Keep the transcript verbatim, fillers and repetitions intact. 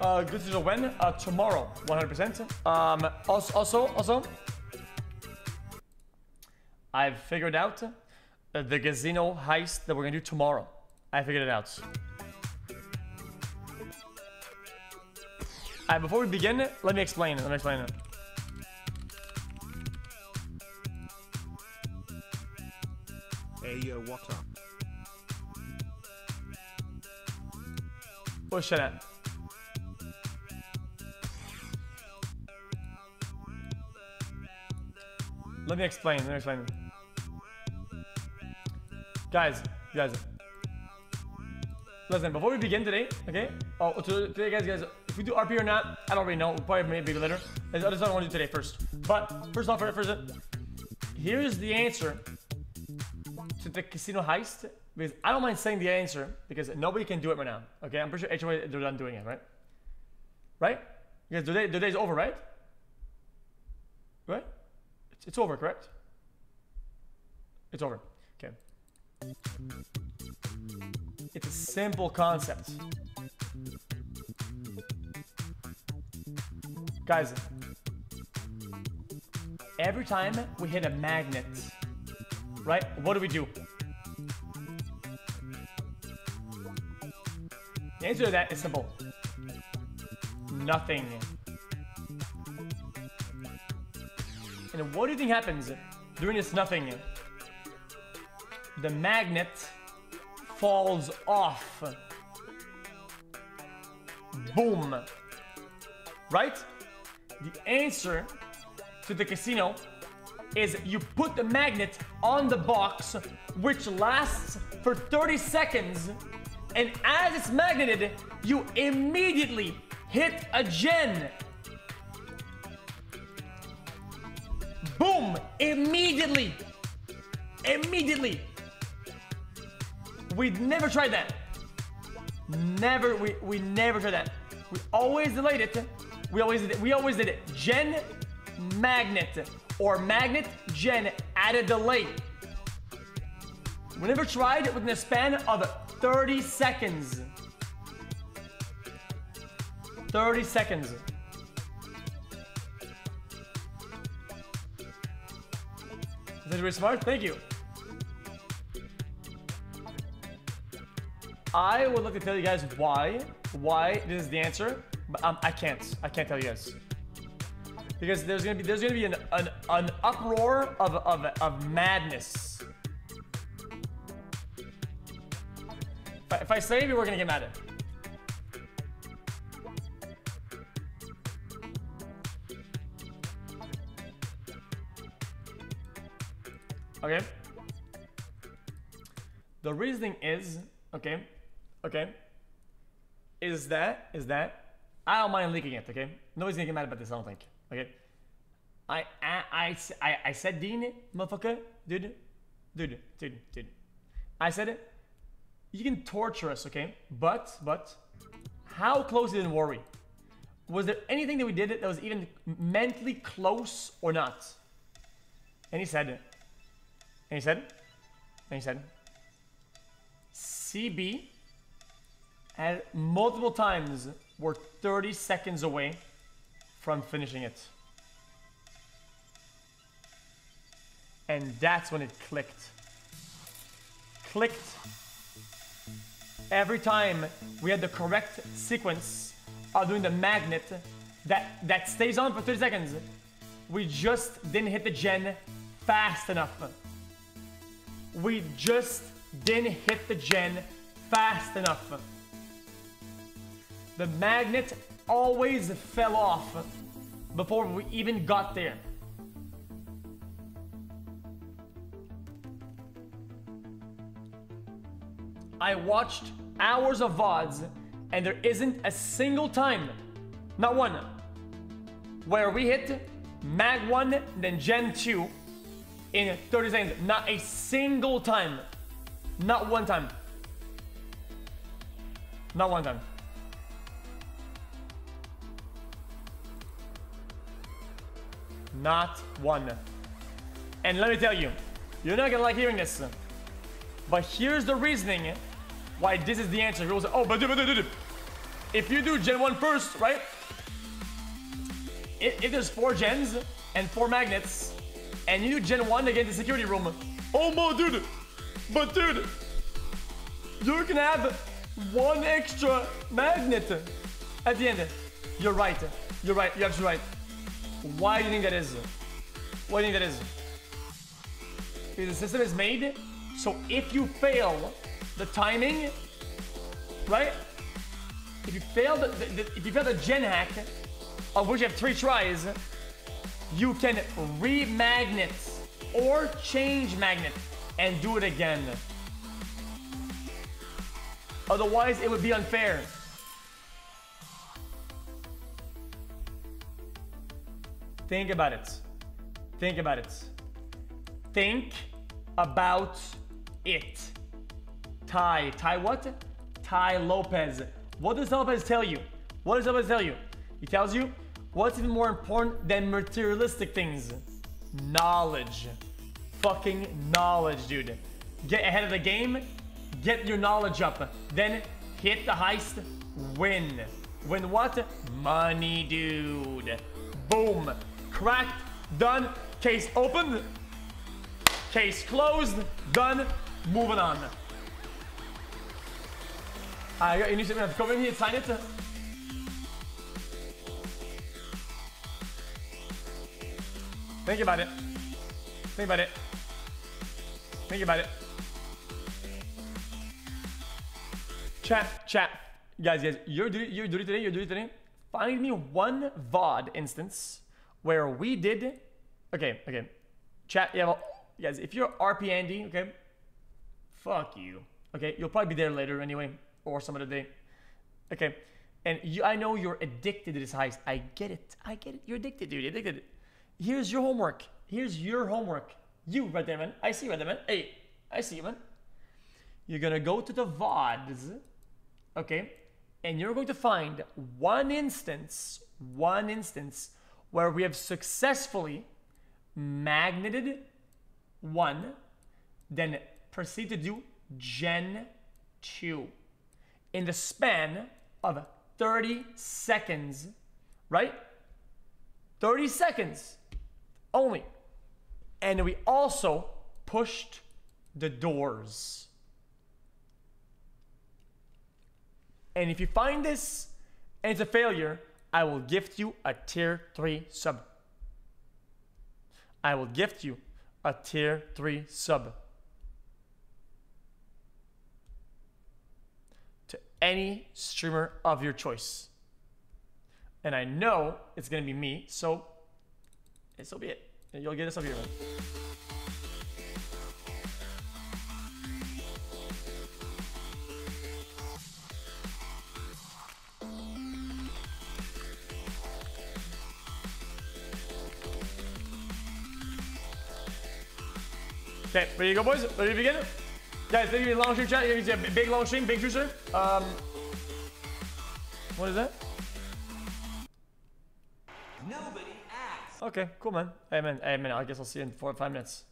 Uh, good to know when. Uh, tomorrow, one hundred percent. Um, also, also, also, I've figured out uh, the casino heist that we're gonna do tomorrow. I figured it out. Alright, before we begin, let me explain it. Let me explain it. Hey yo, what up? What's shit at? Let me explain, let me explain. Guys, guys. Listen, before we begin today, okay? Oh, today, guys, guys, if we do R P or not, I don't really know. We'll probably maybe later. I just don't want to do today first. But, first off, first, here's the answer to the casino heist. Because I don't mind saying the answer, because nobody can do it right now. Okay, I'm pretty sure H O A, they're done doing it, right? Right? Because the, day, the day's over, right? Right? It's, it's over, correct? It's over. Okay. It's a simple concept. Guys, every time we hit a magnet, right? What do we do? The answer to that is simple. Nothing. And what do you think happens during this nothing? The magnet falls off. Boom. Right? The answer to the casino is you put the magnet on the box, which lasts for thirty seconds. And as it's magneted, you immediately hit a gen. Boom! Immediately! Immediately! We'd never tried that. Never, we, we never tried that. We always delayed it. We always did it. We always did it. Gen, magnet. Or magnet, gen, at a delay. We never tried it within the span of thirty seconds. thirty seconds. Is that really smart? Thank you. I would like to tell you guys why. Why this is the answer, but um, I can't. I can't tell you guys. Because there's gonna be there's gonna be an an, an uproar of, of of madness. If I save you, we're gonna get mad at it. Okay. The reasoning is, okay, okay, is that, is that, I don't mind leaking it, okay? Nobody's gonna get mad about this, I don't think, okay? I, I, I, I, I said Dean, motherfucker, dude, dude, dude, dude. I said it. You can torture us, okay? But, but, how close did worry? Was there anything that we did that was even mentally close or not? And he said it. And he said, and he said, C B had multiple times were thirty seconds away from finishing it. And that's when it clicked. Clicked. Every time we had the correct sequence of doing the magnet that, that stays on for thirty seconds, we just didn't hit the gen fast enough. We just didn't hit the gen fast enough. The magnet always fell off before we even got there. I watched hours of V O Ds and there isn't a single time, not one, where we hit mag one then gen two in thirty seconds, not a single time, not one time, not one time. Not one. And let me tell you, you're not gonna like hearing this, but here's the reasoning why this is the answer. People say, oh, but dude, but dude, dude, if you do gen one first, right? If, if there's four gens and four magnets, and you do gen one to get into the security room. Oh my dude! But dude, you can have one extra magnet at the end. You're right. You're right. You're absolutely right. Why do you think that is? Why do you think that is? Because the system is made so if you fail the timing, right? If you fail the, the, the if you fail the gen hack, of which you have three tries, you can re-magnet or change magnet and do it again. Otherwise, it would be unfair. Think about it. Think about it. Think about it. Ty. Ty what? Ty Lopez. What does Lopez tell you? What does Lopez tell you? He tells you what's even more important than materialistic things? Knowledge. Fucking knowledge, dude. Get ahead of the game. Get your knowledge up. Then hit the heist. Win. Win what? Money, dude. Boom. Cracked. Done. Case opened. Case closed. Done. Moving on. I got a new statement. Come in here. Sign it. Think about it. Think about it. Think about it. Chat, chat, guys, guys, you're doing, you're doing today, you're doing today. Find me one V O D instance where we did. Okay, okay. Chat, yeah, well, guys, if you're R P Andy, okay, fuck you. Okay, you'll probably be there later anyway, or some other day. Okay, and you, I know you're addicted to this heist. I get it. I get it. You're addicted, dude. You're addicted. Here's your homework. Here's your homework. You right there, man. I see you right there, man. Hey, I see you, man. You're gonna go to the V O Ds. Okay, and you're going to find one instance, one instance where we have successfully magneted one, then proceed to do gen two in the span of thirty seconds, right? thirty seconds only. And we also pushed the doors. And if you find this and it's a failure, I will gift you a tier three sub. I will gift you a tier three sub. To any streamer of your choice. And I know it's going to be me, so this will be it. You'll get this up here, man. Okay, ready to go, boys? Ready to begin? Guys, thank you for the long stream chat. Here's a big long stream, big stream, sir. Um, what is that? Nobody asked. Okay, cool, man. Hey, man. Hey, man. I guess I'll see you in four or five minutes.